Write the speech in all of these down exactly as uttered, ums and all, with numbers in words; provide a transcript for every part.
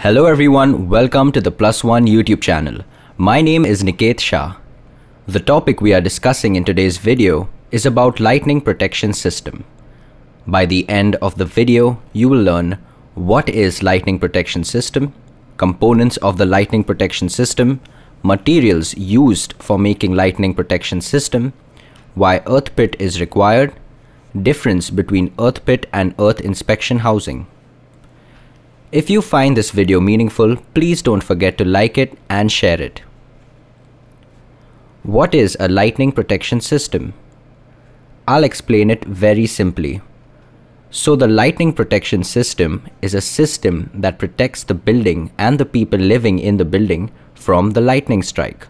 Hello everyone, welcome to the Plus One YouTube channel. My name is Niket Shah. The topic we are discussing in today's video is about lightning protection system. By the end of the video, you will learn what is lightning protection system, components of the lightning protection system, materials used for making lightning protection system, why earth pit is required, difference between earth pit and earth inspection housing. If you find this video meaningful, please don't forget to like it and share it. What is a lightning protection system? I'll explain it very simply. So the lightning protection system is a system that protects the building and the people living in the building from the lightning strike.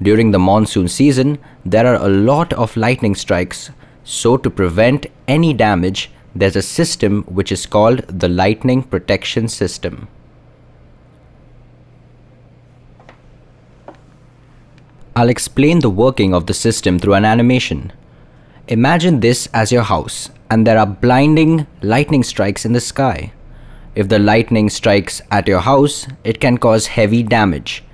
During the monsoon season, there are a lot of lightning strikes, so to prevent any damage, there's a system which is called the lightning protection system. I'll explain the working of the system through an animation. Imagine this as your house, and there are blinding lightning strikes in the sky. If the lightning strikes at your house, it can cause heavy damage,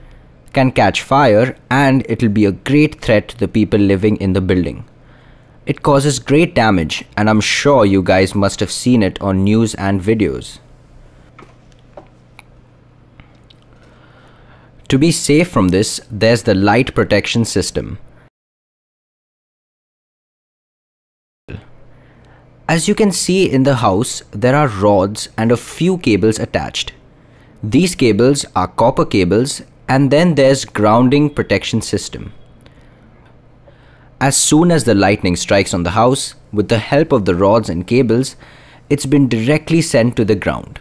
can catch fire, and it'll be a great threat to the people living in the building. It causes great damage, and I'm sure you guys must have seen it on news and videos. To be safe from this, there's the light protection system. As you can see in the house, there are rods and a few cables attached. These cables are copper cables, and then there's grounding protection system. As soon as the lightning strikes on the house, with the help of the rods and cables, it's been directly sent to the ground.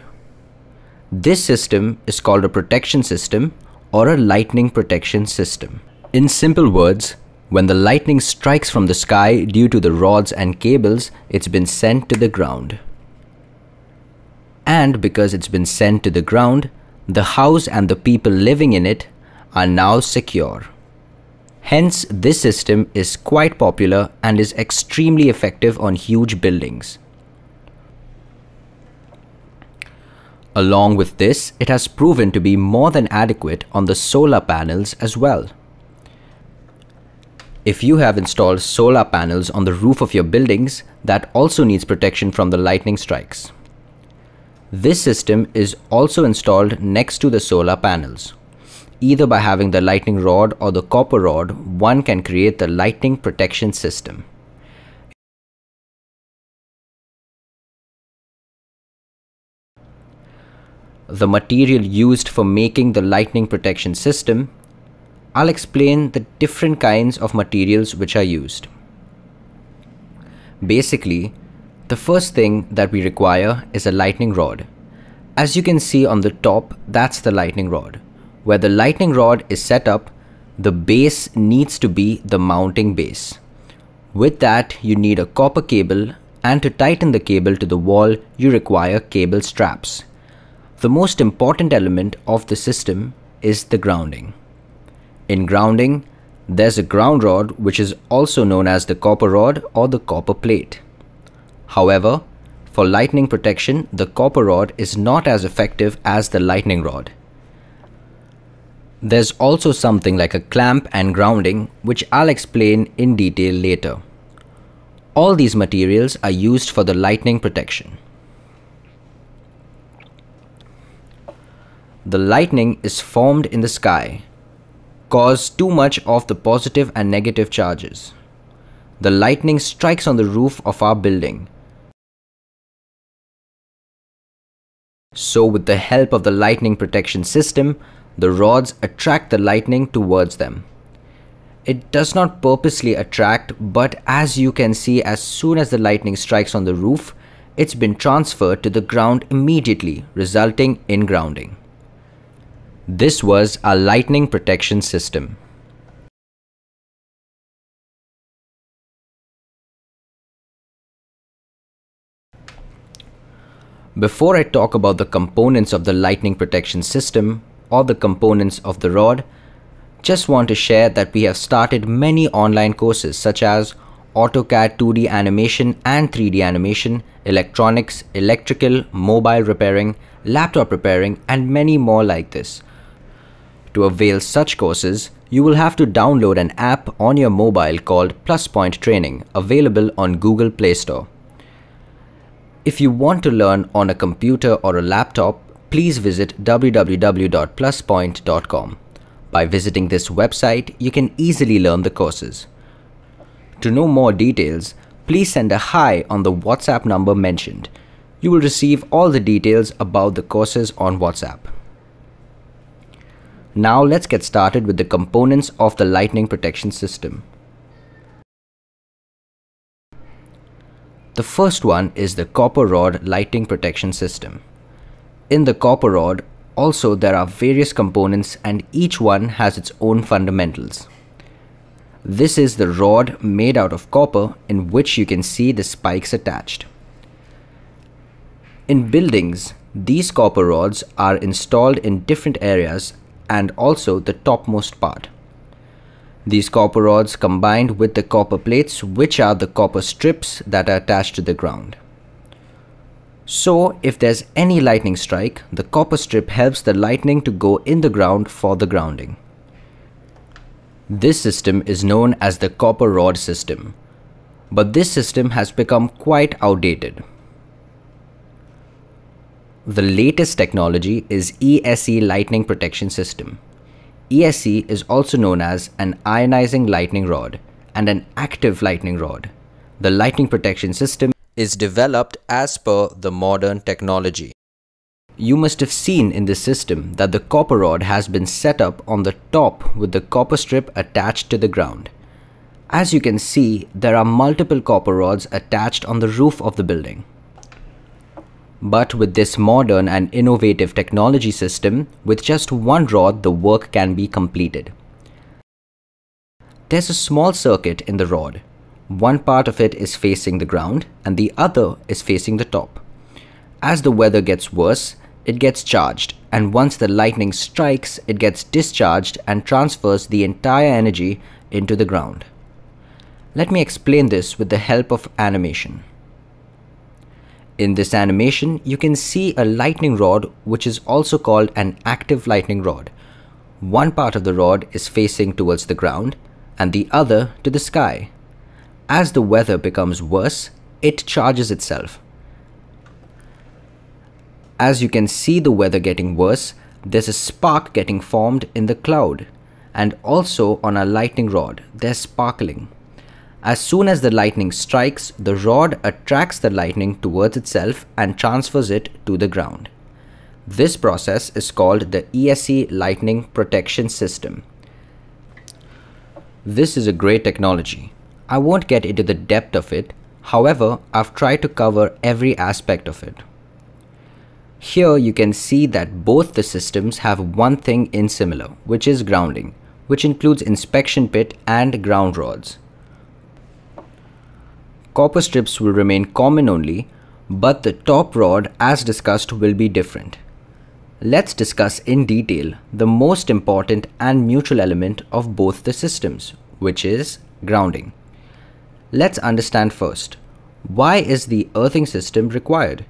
This system is called a protection system or a lightning protection system. In simple words, when the lightning strikes from the sky due to the rods and cables, it's been sent to the ground. And because it's been sent to the ground, the house and the people living in it are now secure. Hence, this system is quite popular and is extremely effective on huge buildings. Along with this, it has proven to be more than adequate on the solar panels as well. If you have installed solar panels on the roof of your buildings, that also needs protection from the lightning strikes. This system is also installed next to the solar panels. Either by having the lightning rod or the copper rod, one can create the lightning protection system. The material used for making the lightning protection system, I'll explain the different kinds of materials which are used. Basically, the first thing that we require is a lightning rod. As you can see on the top, that's the lightning rod. Where the lightning rod is set up, the base needs to be the mounting base. With that, you need a copper cable, and to tighten the cable to the wall, you require cable straps. The most important element of the system is the grounding. In grounding, there's a ground rod, which is also known as the copper rod or the copper plate. However, for lightning protection, the copper rod is not as effective as the lightning rod. There's also something like a clamp and grounding, which I'll explain in detail later. All these materials are used for the lightning protection. The lightning is formed in the sky, cause too much of the positive and negative charges. The lightning strikes on the roof of our building. So with the help of the lightning protection system, the rods attract the lightning towards them. It does not purposely attract, but as you can see, as soon as the lightning strikes on the roof, it's been transferred to the ground immediately, resulting in grounding. This was our lightning protection system. Before I talk about the components of the lightning protection system, or the components of the rod, just want to share that we have started many online courses such as AutoCAD two D animation and three D animation, electronics, electrical, mobile repairing, laptop repairing, and many more like this. To avail such courses, you will have to download an app on your mobile called Plus Point Training, available on Google Play Store. If you want to learn on a computer or a laptop, please visit w w w dot plus point dot com. By visiting this website, you can easily learn the courses. To know more details, please send a hi on the WhatsApp number mentioned. You will receive all the details about the courses on WhatsApp. Now let's get started with the components of the lightning protection system. The first one is the copper rod lightning protection system. In the copper rod, also there are various components and each one has its own fundamentals. This is the rod made out of copper in which you can see the spikes attached. In buildings, these copper rods are installed in different areas and also the topmost part. These copper rods combined with the copper plates, which are the copper strips that are attached to the ground. So if there's any lightning strike, the copper strip helps the lightning to go in the ground for the grounding. This system is known as the copper rod system, but this system has become quite outdated. The latest technology is E S E lightning protection system. E S E is also known as an ionizing lightning rod and an active lightning rod. The lightning protection system is developed as per the modern technology. You must have seen in this system that the copper rod has been set up on the top with the copper strip attached to the ground. As you can see, there are multiple copper rods attached on the roof of the building. But with this modern and innovative technology system, with just one rod, the work can be completed. There's a small circuit in the rod. One part of it is facing the ground and the other is facing the top. As the weather gets worse, it gets charged, and once the lightning strikes, it gets discharged and transfers the entire energy into the ground. Let me explain this with the help of animation. In this animation, you can see a lightning rod, which is also called an active lightning rod. One part of the rod is facing towards the ground and the other to the sky. As the weather becomes worse, it charges itself. As you can see the weather getting worse, there's a spark getting formed in the cloud, and also on a lightning rod, there's sparkling. As soon as the lightning strikes, the rod attracts the lightning towards itself and transfers it to the ground. This process is called the E S E lightning protection system. This is a great technology. I won't get into the depth of it, however, I've tried to cover every aspect of it. Here you can see that both the systems have one thing in similar, which is grounding, which includes inspection pit and ground rods. Copper strips will remain common only, but the top rod, as discussed, will be different. Let's discuss in detail the most important and mutual element of both the systems, which is grounding. Let's understand first, why is the earthing system required?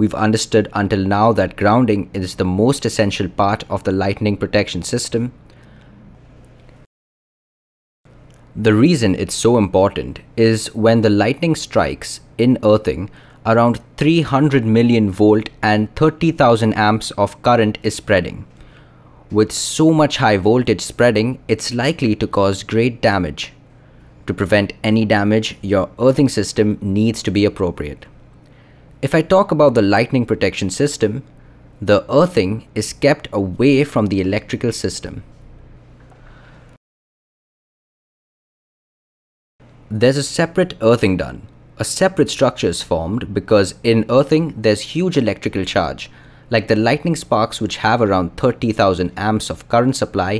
We've understood until now that grounding is the most essential part of the lightning protection system. The reason it's so important is when the lightning strikes in earthing, around three hundred million volt and thirty thousand amps of current is spreading. With so much high voltage spreading, it's likely to cause great damage. To prevent any damage, your earthing system needs to be appropriate. If I talk about the lightning protection system, the earthing is kept away from the electrical system. There's a separate earthing done. A separate structure is formed because in earthing there's huge electrical charge, like the lightning sparks, which have around thirty thousand amps of current supply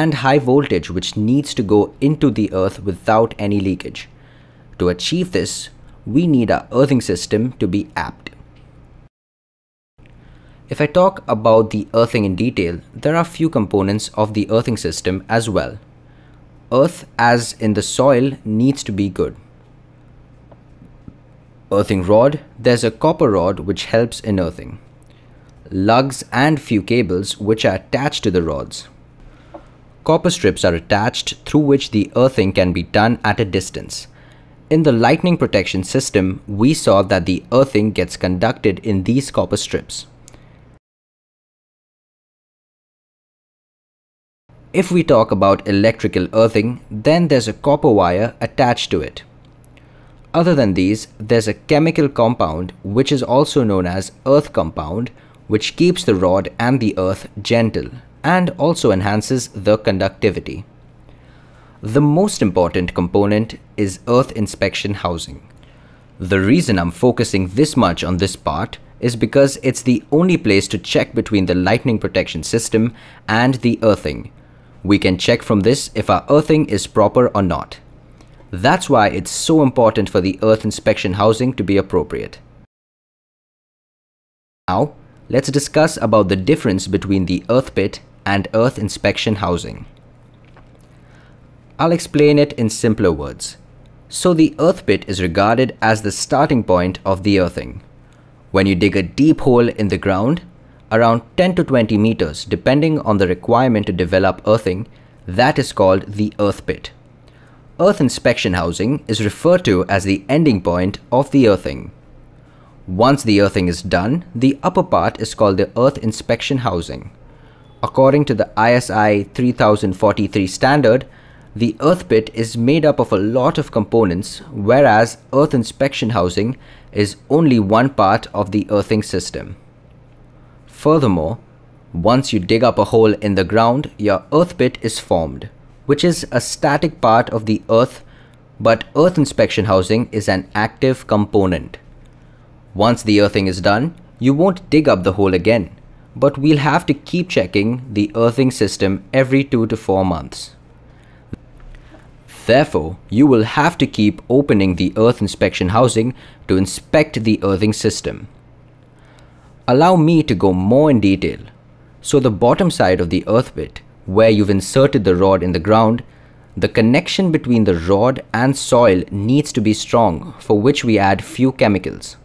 and high voltage, which needs to go into the earth without any leakage. To achieve this, we need our earthing system to be apt. If I talk about the earthing in detail, there are few components of the earthing system as well. earth as in the soil needs to be good. Earthing rod, there's a copper rod which helps in earthing. Lugs and few cables which are attached to the rods. Copper strips are attached through which the earthing can be done at a distance. In the lightning protection system, we saw that the earthing gets conducted in these copper strips. If we talk about electrical earthing, then there's a copper wire attached to it. Other than these, there's a chemical compound which is also known as earth compound, which keeps the rod and the earth gentle and also enhances the conductivity. The most important component is earth inspection housing. The reason I'm focusing this much on this part is because it's the only place to check between the lightning protection system and the earthing. We can check from this if our earthing is proper or not. That's why it's so important for the earth inspection housing to be appropriate. Now, let's discuss about the difference between the earth pit and earth inspection housing. I'll explain it in simpler words. So the earth pit is regarded as the starting point of the earthing. When you dig a deep hole in the ground, around ten to twenty meters depending on the requirement to develop earthing, that is called the earth pit. Earth inspection housing is referred to as the ending point of the earthing. Once the earthing is done, the upper part is called the earth inspection housing. According to the I S I three thousand forty-three standard, the earth pit is made up of a lot of components, whereas earth inspection housing is only one part of the earthing system. Furthermore, once you dig up a hole in the ground, your earth pit is formed, which is a static part of the earth, but earth inspection housing is an active component. Once the earthing is done, you won't dig up the hole again, but we'll have to keep checking the earthing system every two to four months. Therefore, you will have to keep opening the earth inspection housing to inspect the earthing system. Allow me to go more in detail. So the bottom side of the earth pit, where you've inserted the rod in the ground, the connection between the rod and soil needs to be strong, for which we add few chemicals.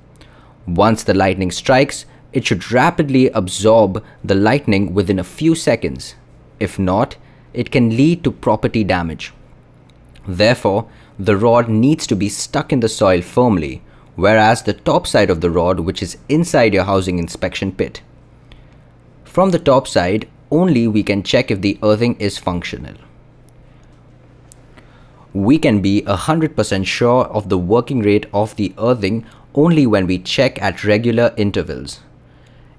Once the lightning strikes, it should rapidly absorb the lightning within a few seconds. If not, it can lead to property damage. Therefore, the rod needs to be stuck in the soil firmly, whereas the top side of the rod, which is inside your housing inspection pit. From the top side, only we can check if the earthing is functional. We can be one hundred percent sure of the working rate of the earthing only when we check at regular intervals.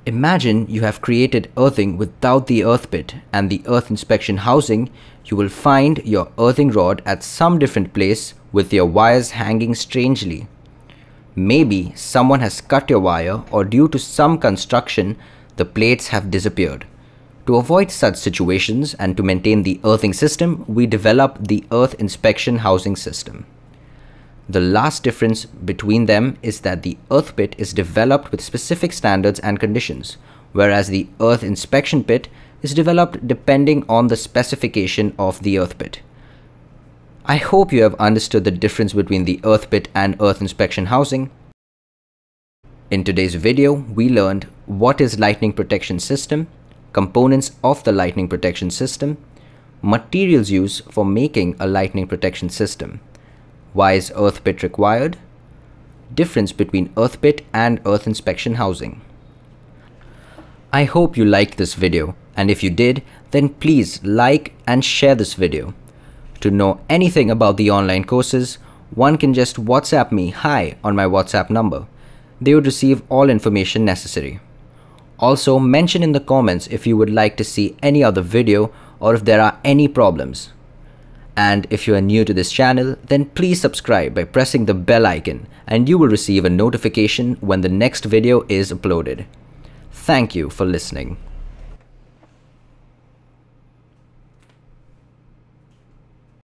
Imagine you have created earthing without the earth pit and the earth inspection housing. You will find your earthing rod at some different place with your wires hanging strangely. Maybe someone has cut your wire, or due to some construction, the plates have disappeared. To avoid such situations and to maintain the earthing system, we develop the earth inspection housing system. The last difference between them is that the earth pit is developed with specific standards and conditions, whereas the earth inspection pit is developed depending on the specification of the earth pit. I hope you have understood the difference between the earth pit and earth inspection housing. In today's video, we learned what is lightning protection system, components of the lightning protection system, materials used for making a lightning protection system, why is earth pit required? Difference between earth pit and earth inspection housing. I hope you liked this video, and if you did, then please like and share this video. To know anything about the online courses, one can just WhatsApp me hi on my WhatsApp number. They would receive all information necessary. Also, mention in the comments if you would like to see any other video or if there are any problems. And if you are new to this channel, then please subscribe by pressing the bell icon and you will receive a notification when the next video is uploaded. Thank you for listening.